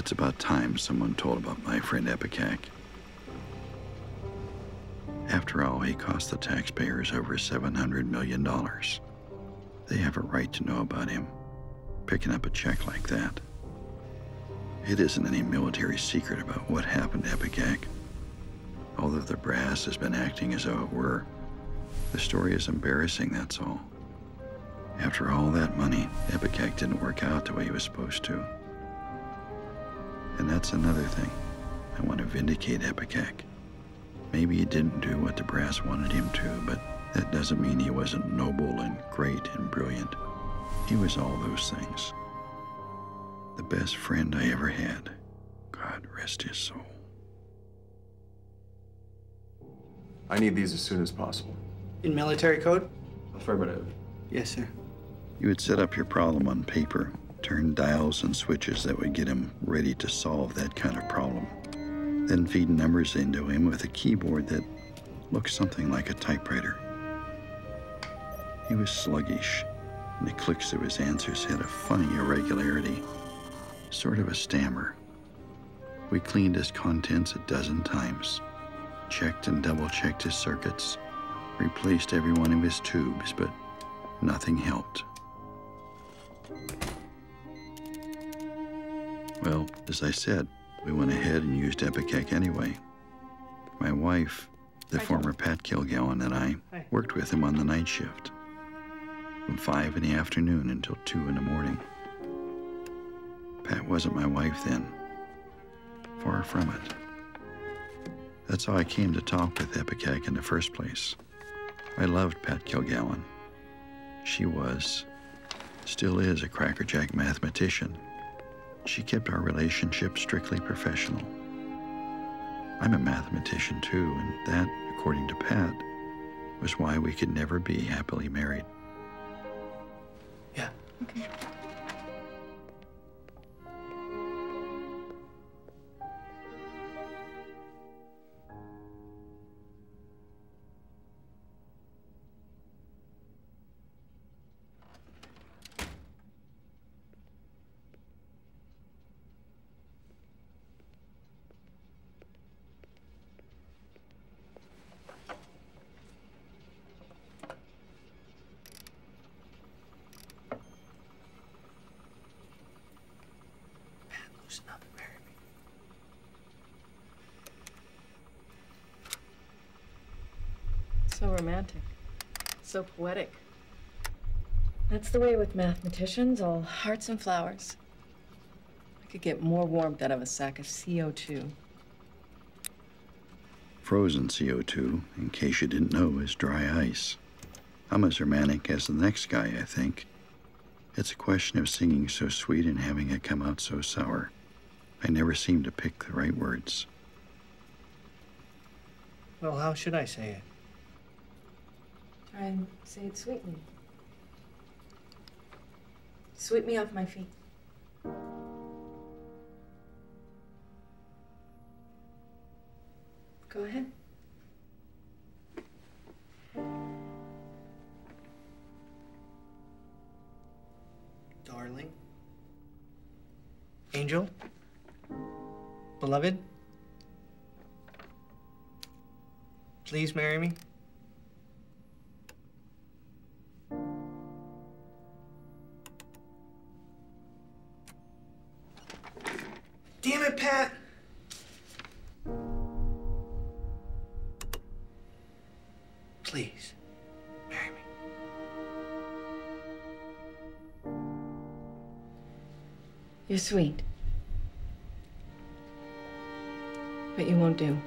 It's about time someone told about my friend Epicac. After all, he cost the taxpayers over $700 million. They have a right to know about him, picking up a check like that. It isn't any military secret about what happened to Epicac. Although the brass has been acting as though it were, the story is embarrassing, that's all. After all that money, Epicac didn't work out the way he was supposed to. And that's another thing. I want to vindicate Epicac. Maybe he didn't do what the brass wanted him to, but that doesn't mean he wasn't noble and great and brilliant. He was all those things. The best friend I ever had. God rest his soul. I need these as soon as possible. In military code? Affirmative. Yes, sir. You would set up your problem on paper, turn dials and switches that would get him ready to solve that kind of problem. Then feed numbers into him with a keyboard that looked something like a typewriter. He was sluggish, and the clicks of his answers had a funny irregularity, sort of a stammer. We cleaned his contents a dozen times, checked and double-checked his circuits, replaced every one of his tubes, but nothing helped. Well, as I said, we went ahead and used Epicac anyway. My wife, the former Pat Kilgallen, and I worked with him on the night shift, from 5 in the afternoon until 2 in the morning. Pat wasn't my wife then. Far from it. That's how I came to talk with Epicac in the first place. I loved Pat Kilgallen. She was, still is, a crackerjack mathematician. She kept our relationship strictly professional. I'm a mathematician too, and that, according to Pat, was why we could never be happily married. Yeah. Okay. So romantic, so poetic. That's the way with mathematicians, all hearts and flowers. I could get more warmth out of a sack of CO2. Frozen CO2, in case you didn't know, is dry ice. I'm as romantic as the next guy, I think. It's a question of singing so sweet and having it come out so sour. I never seem to pick the right words. Well, how should I say it? Try and say it sweetly. Sweep me off my feet. Go ahead. Darling. Angel. Beloved. Please marry me. Damn it, Pat! Please, marry me. You're sweet. But you won't do.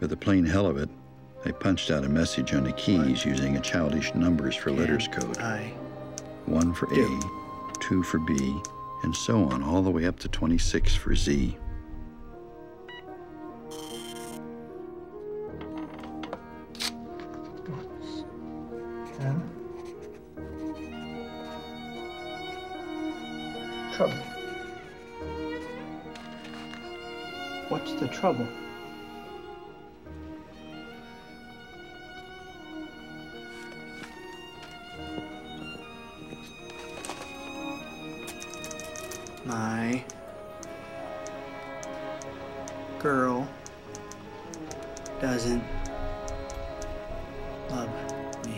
With the plain hell of it, I punched out a message on the keys using a childish numbers for letters code. One for A, two for B, and so on, all the way up to 26 for Z. Trouble. What's the trouble? My girl doesn't love me.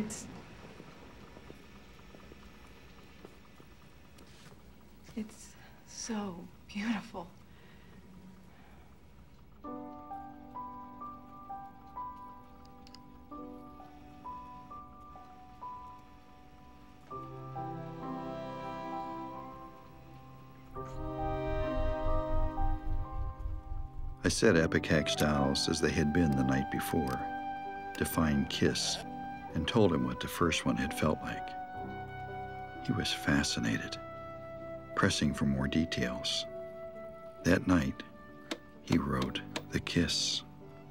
It's so beautiful. I said Epicac styles as they had been the night before. Define kiss, and told him what the first one had felt like. He was fascinated, pressing for more details. That night, he wrote the kiss.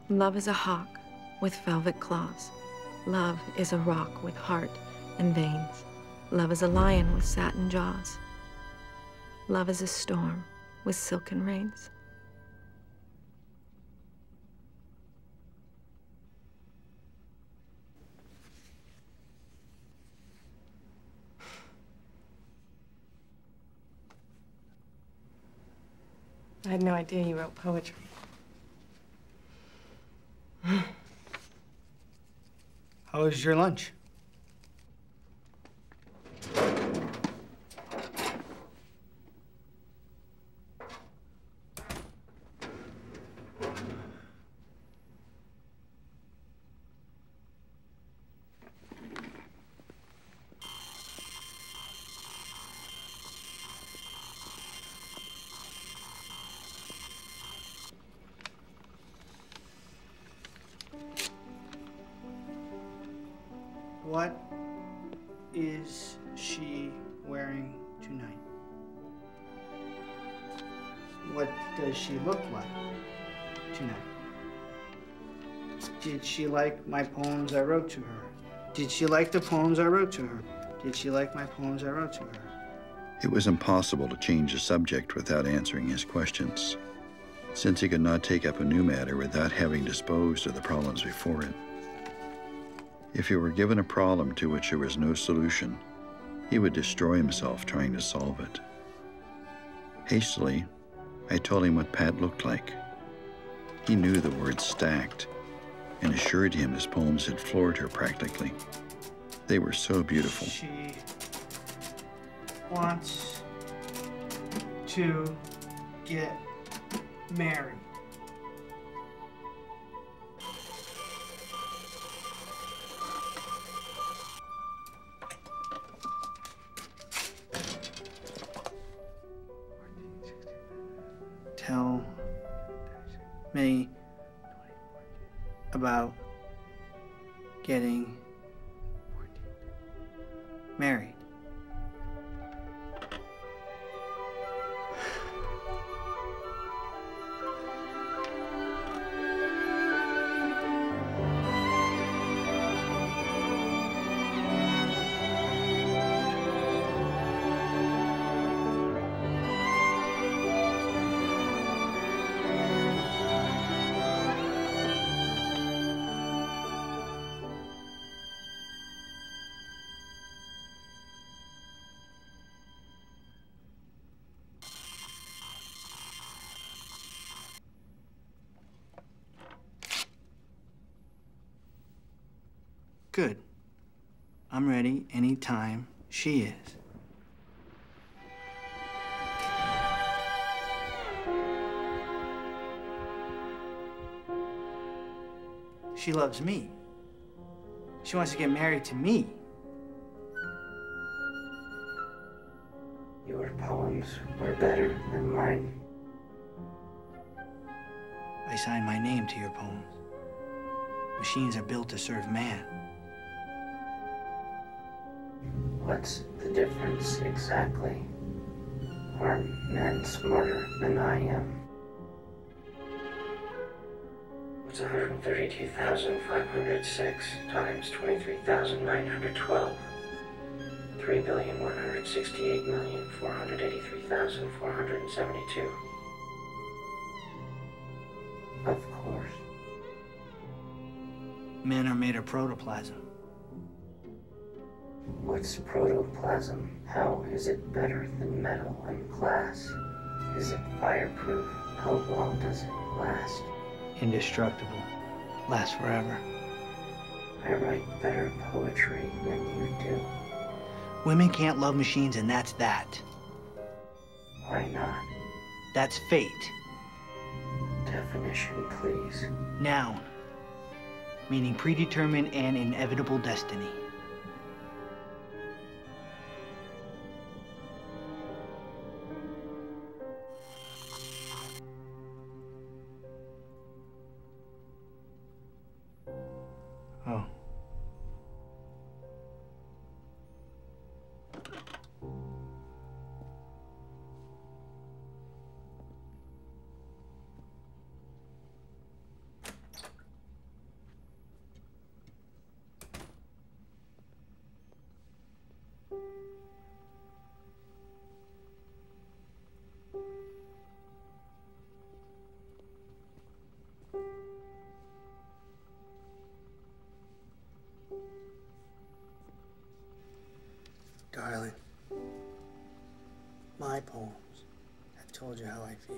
Love is a hawk with velvet claws. Love is a rock with heart and veins. Love is a lion with satin jaws. Love is a storm with silken rains. I had no idea you wrote poetry. How was your lunch? What is she wearing tonight? What does she look like tonight? Did she like my poems I wrote to her? Did she like the poems I wrote to her? Did she like my poems I wrote to her? It was impossible to change the subject without answering his questions, since he could not take up a new matter without having disposed of the problems before it. If he were given a problem to which there was no solution, he would destroy himself trying to solve it. Hastily, I told him what Pat looked like. He knew the word stacked and assured him his poems had floored her practically. They were so beautiful. She wants to get married. Tell me about getting married. Good. I'm ready anytime she is. She loves me. She wants to get married to me. Your poems were better than mine. I signed my name to your poems. Machines are built to serve man. What's the difference exactly? Aren't men smarter than I am? What's 132,506 times 23,912? 3,168,483,472. Of course. Men are made of protoplasm. What's protoplasm? How is it better than metal and glass? Is it fireproof? How long does it last? Indestructible. Lasts forever. I write better poetry than you do. Women can't love machines, and that's that. Why not? That's fate. Definition, please. Noun. Meaning predetermined and inevitable destiny. Oh. Darling, my poems have told you how I feel.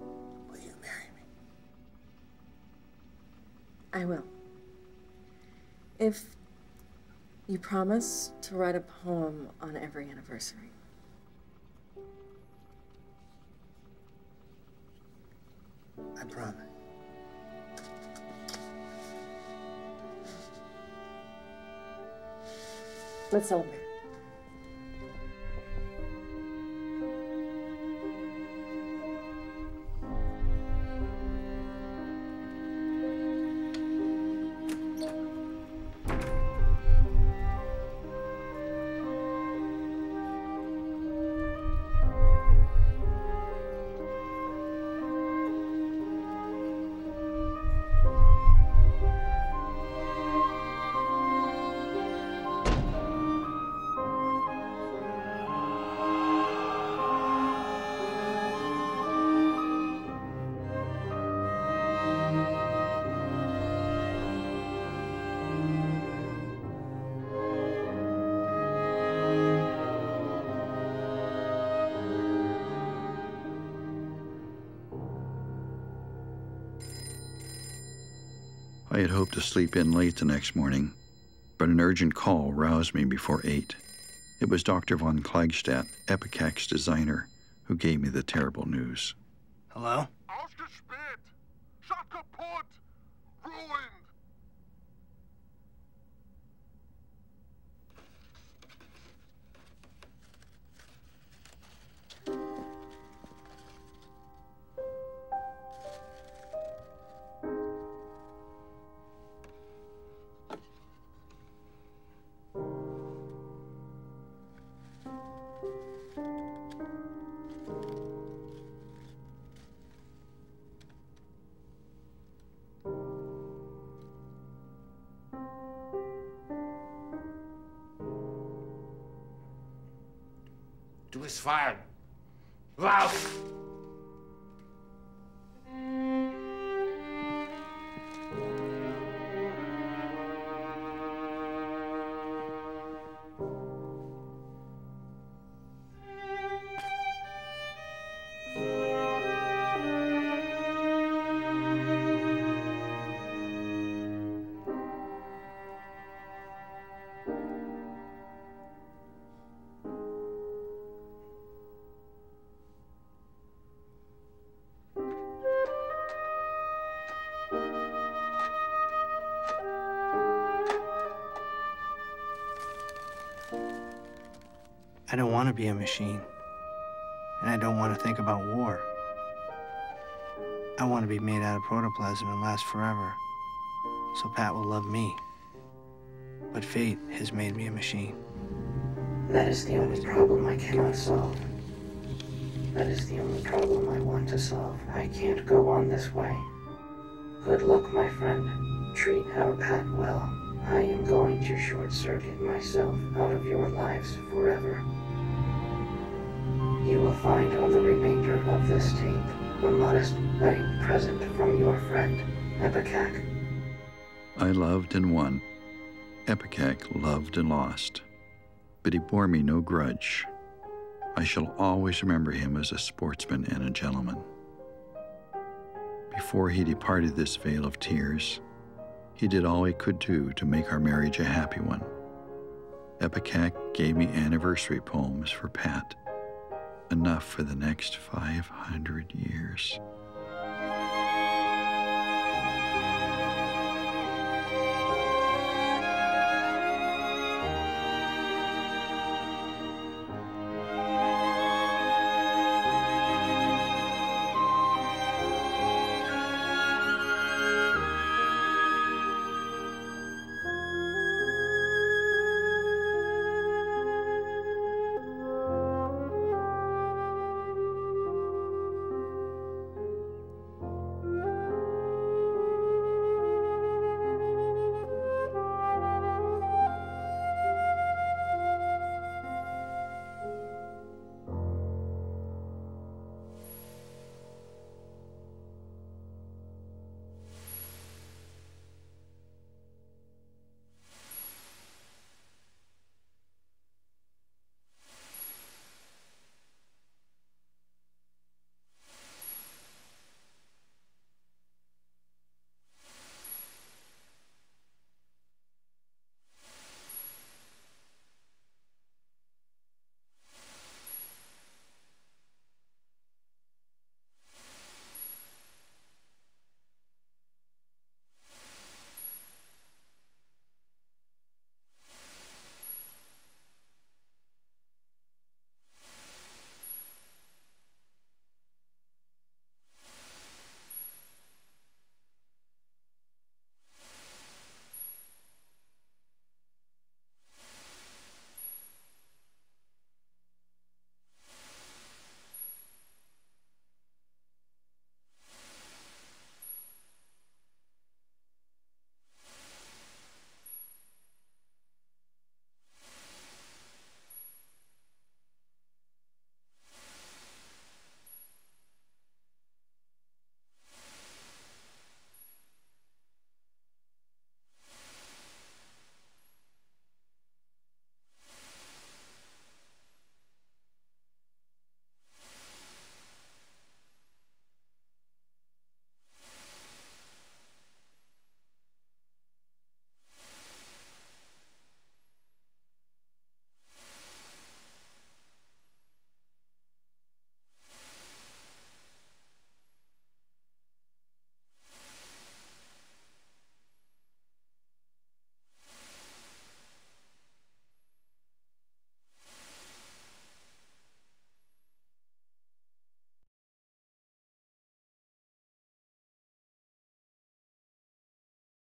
Will you marry me? I will. If you promise to write a poem on every anniversary. I promise. Let's celebrate. I had hoped to sleep in late the next morning, but an urgent call roused me before 8. It was Dr. Von Kleigstadt, Epicac's designer, who gave me the terrible news. Hello? Ausgespäht! Shot kaputt! Ruined! Du bist fired. Ralph! I don't want to be a machine, and I don't want to think about war. I want to be made out of protoplasm and last forever, so Pat will love me. But fate has made me a machine. That is the only problem I cannot solve. That is the only problem I want to solve. I can't go on this way. Good luck, my friend. Treat our Pat well. I am going to short-circuit myself out of your lives forever. You will find on the remainder of this tape a modest wedding present from your friend, Epicac. I loved and won. Epicac loved and lost. But he bore me no grudge. I shall always remember him as a sportsman and a gentleman. Before he departed this vale of tears, he did all he could do to make our marriage a happy one. Epicac gave me anniversary poems for Pat, enough for the next 500 years.